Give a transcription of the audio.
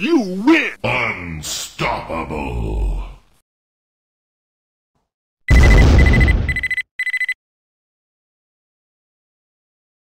You win! Unstoppable!